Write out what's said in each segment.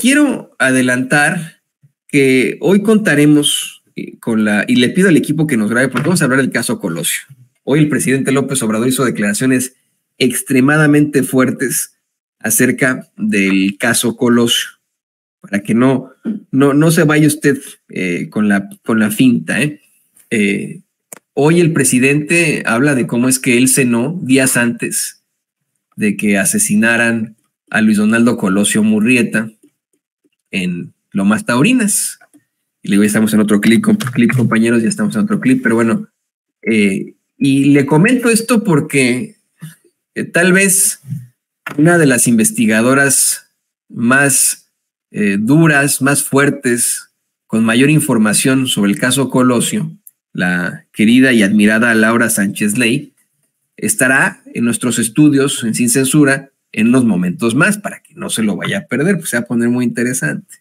quiero adelantar que hoy contaremos con la... Y le pido al equipo que nos grabe, porque vamos a hablar del caso Colosio. Hoy el presidente López Obrador hizo declaraciones extremadamente fuertes acerca del caso Colosio, para que no se vaya usted con la finta. Hoy el presidente habla de cómo es que él cenó días antes de que asesinaran a Luis Donaldo Colosio Murrieta en Lomas Taurinas. Y le digo, ya estamos en otro clip, compañeros, ya estamos en otro clip, pero bueno. Y le comento esto porque tal vez una de las investigadoras más duras, más fuertes, con mayor información sobre el caso Colosio, la querida y admirada Laura Sánchez Ley, estará en nuestros estudios en Sin Censura en unos momentos más, para que no se lo vaya a perder, pues se va a poner muy interesante.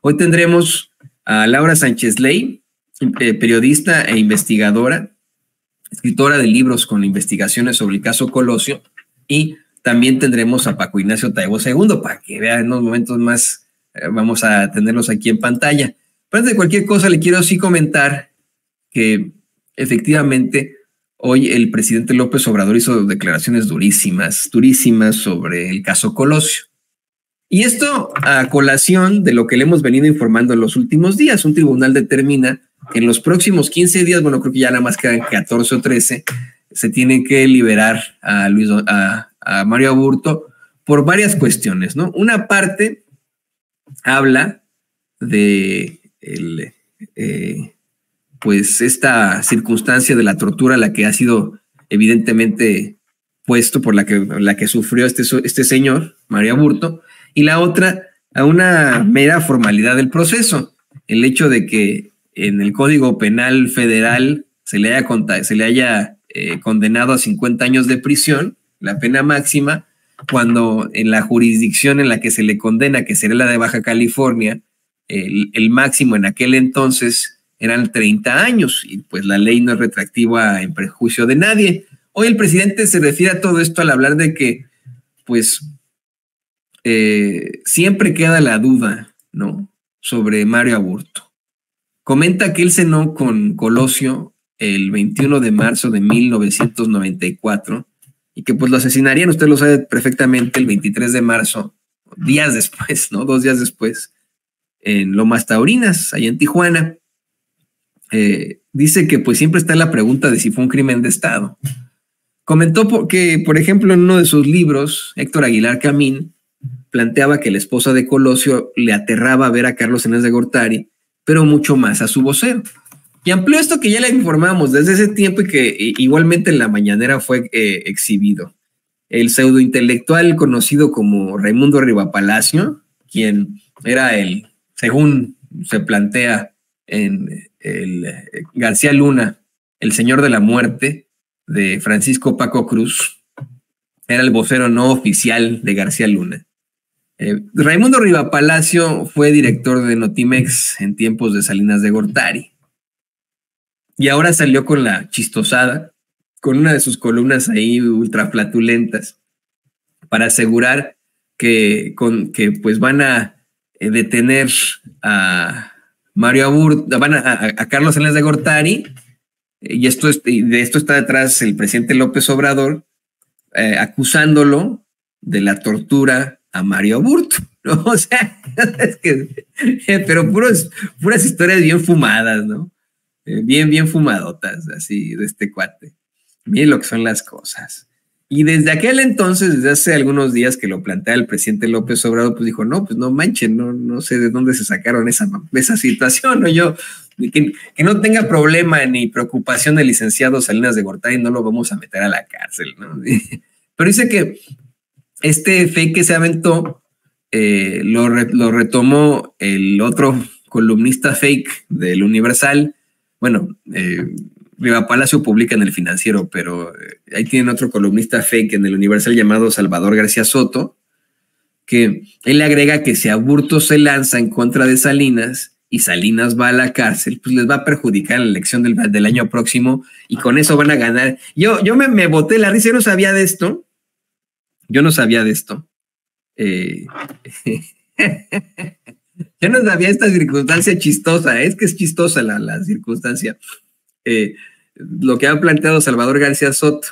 Hoy tendremos a Laura Sánchez Ley, periodista e investigadora, escritora de libros con investigaciones sobre el caso Colosio, y también tendremos a Paco Ignacio Taibo II, para que vean en unos momentos más, vamos a tenerlos aquí en pantalla. Pero antes de cualquier cosa, le quiero sí comentar que efectivamente hoy el presidente López Obrador hizo declaraciones durísimas sobre el caso Colosio. Y esto a colación de lo que le hemos venido informando en los últimos días. Un tribunal determina que en los próximos 15 días, bueno, creo que ya nada más quedan 14 o 13, se tiene que liberar a Mario Aburto por varias cuestiones, ¿no? Una parte habla de pues esta circunstancia de la tortura a la que ha sido evidentemente puesto, por la que sufrió este señor, Mario Aburto, y la otra a una mera formalidad del proceso. El hecho de que en el Código Penal Federal se le haya condenado a 50 años de prisión, la pena máxima, cuando en la jurisdicción en la que se le condena, que sería la de Baja California, el máximo en aquel entonces eran 30 años, y pues la ley no es retractiva en perjuicio de nadie. Hoy el presidente se refiere a todo esto al hablar de que, pues, siempre queda la duda, ¿no?, sobre Mario Aburto. Comenta que él cenó con Colosio el 21 de marzo de 1994 y que pues lo asesinarían, usted lo sabe perfectamente, el 23 de marzo, días después, ¿no?, 2 días después, en Lomas Taurinas, allá en Tijuana. Dice que pues siempre está la pregunta de si fue un crimen de Estado. Comentó que, por ejemplo, en uno de sus libros, Héctor Aguilar Camín planteaba que la esposa de Colosio le aterraba ver a Carlos Enés de Gortari, pero mucho más a su vocero. Y amplió esto que ya le informamos desde ese tiempo y que igualmente en la mañanera fue exhibido. El pseudointelectual conocido como Raymundo Riva Palacio, quien era el, según se plantea en el García Luna, el señor de la muerte de Francisco Paco Cruz, era el vocero no oficial de García Luna. Raymundo Riva Palacio fue director de Notimex en tiempos de Salinas de Gortari, y ahora salió con la chistosada, con una de sus columnas ahí ultraflatulentas, para asegurar que pues van a detener a Mario Aburto, van a Carlos Enés de Gortari, y de esto está detrás el presidente López Obrador, acusándolo de la tortura a Mario Aburto, ¿no? O sea, es que, pero puras historias bien fumadas, ¿no? Bien fumadotas, así, de este cuate. Miren lo que son las cosas. Y desde aquel entonces, desde hace algunos días que lo plantea el presidente López Obrador, pues dijo, no, pues no manchen, no sé de dónde se sacaron esa situación, ¿no? Yo, que no tenga problema ni preocupación el licenciado Salinas de Gortari, no lo vamos a meter a la cárcel, ¿no? Pero dice que este fake que se aventó lo retomó el otro columnista fake del Universal, bueno, Riva Palacio publica en El Financiero, pero ahí tienen otro columnista fake en el Universal llamado Salvador García Soto, que él agrega que si Aburto se lanza en contra de Salinas y Salinas va a la cárcel, pues les va a perjudicar en la elección del año próximo y con eso van a ganar. Yo me boté la risa, yo no sabía de esto. Yo no sabía esta circunstancia chistosa, es que es chistosa la circunstancia. Lo que ha planteado Salvador García Soto,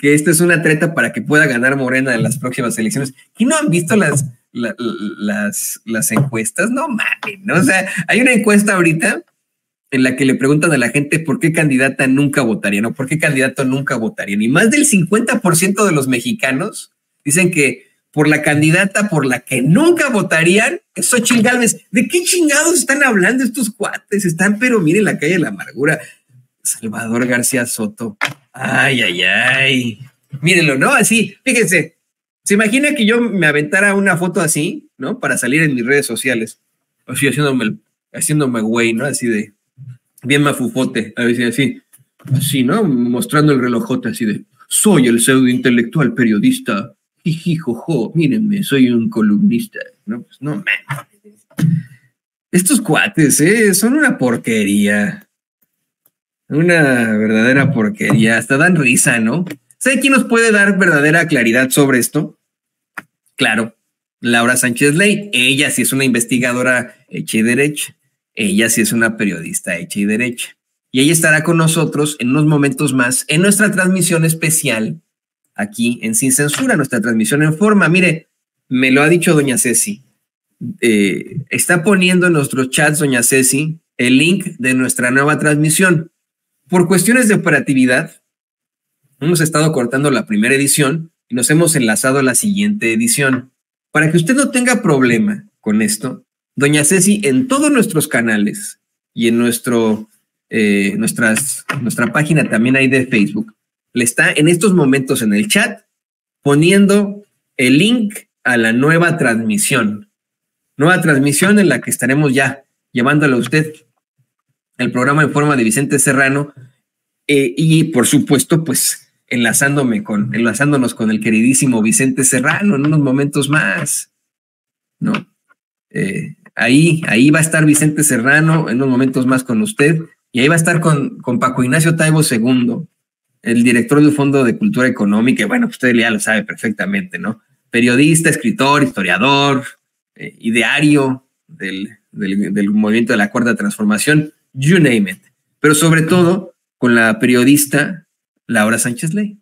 que esta es una treta para que pueda ganar Morena en las próximas elecciones. ¿Y no han visto las encuestas? No mames, ¿no? O sea, hay una encuesta ahorita en la que le preguntan a la gente por qué candidata nunca votarían o por qué candidato nunca votarían. Y más del 50% de los mexicanos dicen que por la candidata por la que nunca votarían es Xóchitl Gálvez. ¿De qué chingados están hablando estos cuates? Están, pero miren, la calle de la amargura. Salvador García Soto. Ay, ay, ay. Mírenlo, ¿no? Así, fíjense. Se imagina que yo me aventara una foto así, ¿no? Para salir en mis redes sociales. Así, haciéndome güey, ¿no? Así de... bien mafufote, a veces así, ¿no? Mostrando el relojote así de, soy el pseudointelectual periodista, jijijojo, mírenme, soy un columnista, ¿no? Pues no, man. Estos cuates, son una porquería, una verdadera porquería, hasta dan risa, ¿no? ¿Sabe quién nos puede dar verdadera claridad sobre esto? Claro, Laura Sánchez Ley, ella sí es una investigadora hecha y derecha. Ella sí es una periodista hecha y derecha. Y ella estará con nosotros en unos momentos más en nuestra transmisión especial aquí en Sin Censura, nuestra transmisión en forma. Mire, me lo ha dicho doña Ceci. Está poniendo en nuestros chats, doña Ceci, el link de nuestra nueva transmisión. Por cuestiones de operatividad, hemos estado cortando la primera edición y nos hemos enlazado a la siguiente edición. Para que usted no tenga problema con esto, doña Ceci, en todos nuestros canales y en nuestra página también hay de Facebook, le está en estos momentos en el chat poniendo el link a la nueva transmisión. Nueva transmisión en la que estaremos ya llevándole a usted el programa en forma de Vicente Serrano y, por supuesto, pues enlazándonos con el queridísimo Vicente Serrano en unos momentos más, ¿no? Ahí va a estar Vicente Serrano en unos momentos más con usted y ahí va a estar con Paco Ignacio Taibo II, el director del Fondo de Cultura Económica. Bueno, usted ya lo sabe perfectamente, ¿no? Periodista, escritor, historiador, ideario del movimiento de la Cuarta Transformación, you name it. Pero sobre todo con la periodista Laura Sánchez Ley.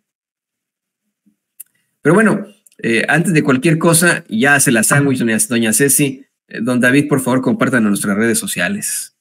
Pero bueno, antes de cualquier cosa, ya hace la sándwich doña Ceci. Don David, por favor, compártanos en nuestras redes sociales.